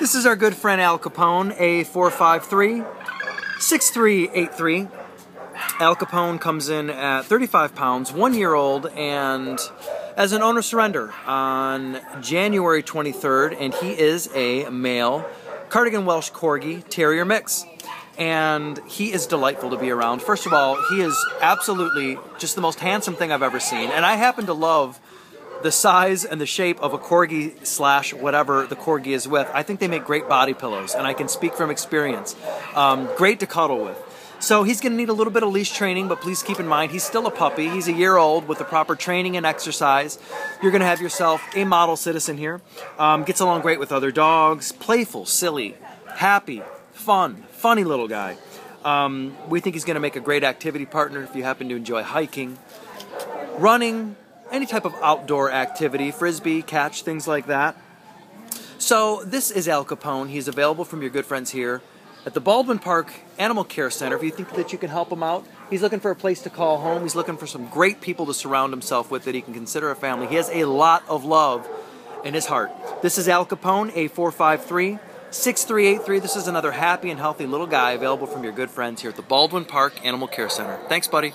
This is our good friend Al Capone, A453-6383. Al Capone comes in at 35 pounds, 1 year old, and as an owner surrender on January 23rd, and he is a male Cardigan Welsh Corgi Terrier mix. And he is delightful to be around. First of all, he is absolutely just the most handsome thing I've ever seen. And I happen to love the size and the shape of a corgi slash whatever the corgi is with. I think they make great body pillows, and I can speak from experience. Great to cuddle with. So he's going to need a little bit of leash training, but please keep in mind, he's still a puppy. He's a year old with the proper training and exercise. You're going to have yourself a model citizen here. Gets along great with other dogs. Playful, silly, happy, fun, funny little guy. We think he's going to make a great activity partner if you happen to enjoy hiking, running, any type of outdoor activity, frisbee, catch, things like that. So this is Al Capone. He's available from your good friends here at the Baldwin Park Animal Care Center. If you think that you can help him out, he's looking for a place to call home. He's looking for some great people to surround himself with that he can consider a family. He has a lot of love in his heart. This is Al Capone, A453-6383. This is another happy and healthy little guy available from your good friends here at the Baldwin Park Animal Care Center. Thanks, buddy.